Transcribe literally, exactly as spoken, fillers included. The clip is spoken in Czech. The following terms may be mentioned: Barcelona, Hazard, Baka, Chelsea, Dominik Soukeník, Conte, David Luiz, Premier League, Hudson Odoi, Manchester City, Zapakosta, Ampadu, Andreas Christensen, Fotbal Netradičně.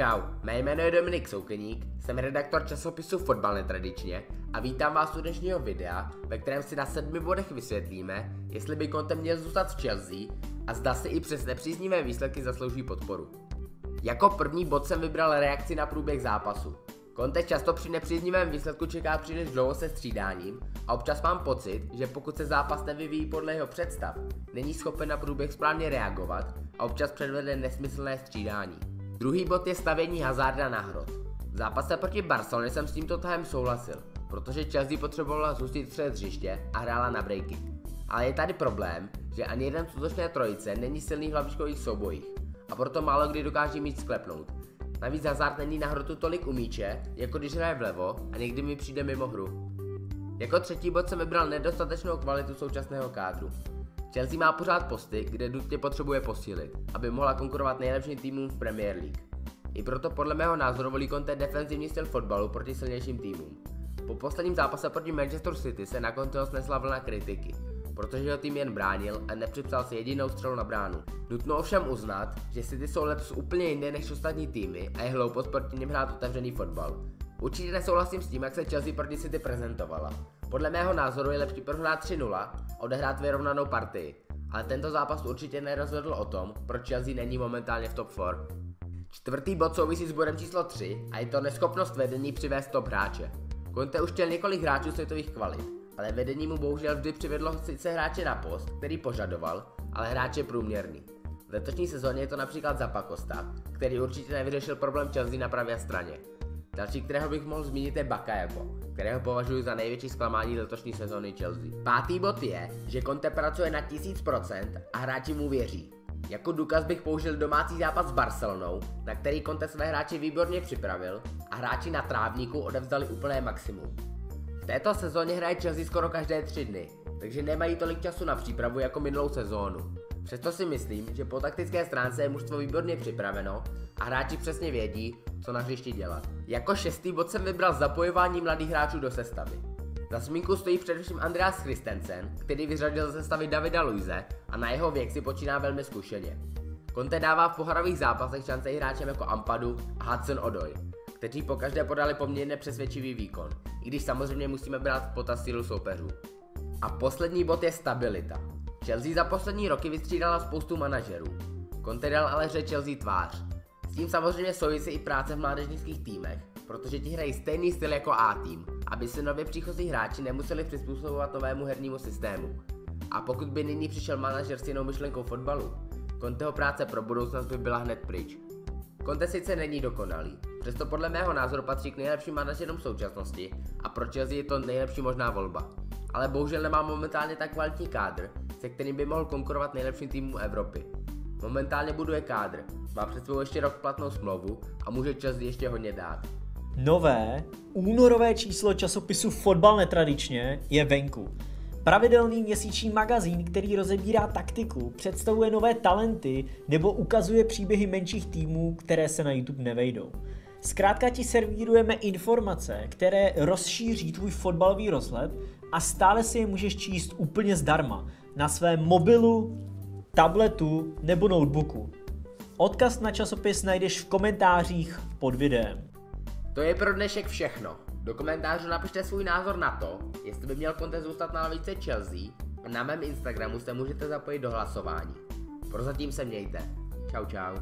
Čau, mé jméno je Dominik Soukeník, jsem redaktor časopisu Fotbal Netradičně a vítám vás u dnešního videa, ve kterém si na sedmi bodech vysvětlíme, jestli by Conte měl zůstat v Chelsea a zda si i přes nepříznivé výsledky zaslouží podporu. Jako první bod jsem vybral reakci na průběh zápasu. Conte často při nepříznivém výsledku čeká příliš dlouho se střídáním a občas mám pocit, že pokud se zápas nevyvíjí podle jeho představ, není schopen na průběh správně reagovat a občas předvede nesmyslné střídání. Druhý bod je stavění Hazarda na hrot. V zápase proti Barceloně jsem s tímto tahem souhlasil, protože Chelsea potřebovala zůstit před hřiště a hrála na breaky. Ale je tady problém, že ani jeden z útočné trojice není silný v hlavičkových soubojích a proto málo kdy dokáže míč sklepnout. Navíc Hazard není na hrotu tolik u míče, jako když hraje vlevo a někdy mi přijde mimo hru. Jako třetí bod jsem vybral nedostatečnou kvalitu současného kádru. Chelsea má pořád posty, kde nutně potřebuje posílit, aby mohla konkurovat nejlepším týmům v Premier League. I proto podle mého názoru volí Conte defenzivní styl fotbalu proti silnějším týmům. Po posledním zápase proti Manchester City se na Conteho snesla vlna kritiky, protože ho tým jen bránil a nepřipsal si jedinou střelu na bránu. Nutno ovšem uznat, že City jsou letos úplně jiné než ostatní týmy a je hloupost proti nim hrát otevřený fotbal. Určitě nesouhlasím s tím, jak se Chelsea proti City prezentovala. Podle mého názoru je lepší prohrát tři nula, odehrát vyrovnanou partii, ale tento zápas určitě nerozhodl o tom, proč Chelsea není momentálně v top čtyřce. Čtvrtý bod souvisí s bodem číslo tři a je to neschopnost vedení přivést top hráče. Conte už chtěl několik hráčů světových kvalit, ale vedení mu bohužel vždy přivedlo sice hráče na post, který požadoval, ale hráč je průměrný. V letošní sezóně je to například Zapakosta, který určitě nevyřešil problém Chelsea na pravé straně. Další, kterého bych mohl zmínit, je Baka, jako, kterého považuji za největší zklamání letošní sezóny Chelsea. Pátý bod je, že Conte pracuje na tisíc procent a hráči mu věří. Jako důkaz bych použil domácí zápas s Barcelonou, na který Conte své hráče výborně připravil a hráči na trávníku odevzdali úplné maximum. V této sezóně hraje Chelsea skoro každé tři dny, takže nemají tolik času na přípravu jako minulou sezónu. Přesto si myslím, že po taktické stránce je mužstvo výborně připraveno a hráči přesně vědí, co na hřišti dělat. Jako šestý bod jsem vybral zapojování mladých hráčů do sestavy. Za zmínku stojí především Andreas Christensen, který vyřadil ze sestavy Davida Luize a na jeho věk si počíná velmi zkušeně. Conte dává v poharových zápasech šance i hráčem jako Ampadu a Hudson Odoi, kteří pokaždé podali poměrně přesvědčivý výkon, i když samozřejmě musíme brát v potaz sílu soupeřů. A poslední bod je stabilita. Chelsea za poslední roky vystřídala spoustu manažerů. Conte dal ale hře Chelsea tvář. S tím samozřejmě souvisí i práce v mládežnických týmech, protože ti hrají stejný styl jako A-tým, aby se nově příchozí hráči nemuseli přizpůsobovat novému hernímu systému. A pokud by nyní přišel manažer s jinou myšlenkou fotbalu, Conteho práce pro budoucnost by byla hned pryč. Conte sice není dokonalý, přesto podle mého názoru patří k nejlepším manažerům současnosti a pro Chelsea je to nejlepší možná volba. Ale bohužel nemá momentálně tak kvalitní kádr, se kterým by mohl konkurovat nejlepším týmům Evropy. Momentálně buduje kádr, má před sebou ještě rok platnou smlouvu a může Chelsea ještě hodně dát. Nové, únorové číslo časopisu Fotbal Netradičně je venku. Pravidelný měsíční magazín, který rozebírá taktiku, představuje nové talenty nebo ukazuje příběhy menších týmů, které se na YouTube nevejdou. Zkrátka ti servírujeme informace, které rozšíří tvůj fotbalový rozhled a stále si je můžeš číst úplně zdarma na svém mobilu, tabletu nebo notebooku. Odkaz na časopis najdeš v komentářích pod videem. To je pro dnešek všechno. Do komentářů napište svůj názor na to, jestli by měl Conte zůstat na lavice Chelsea, a na mém Instagramu se můžete zapojit do hlasování. Prozatím se mějte. Čau čau.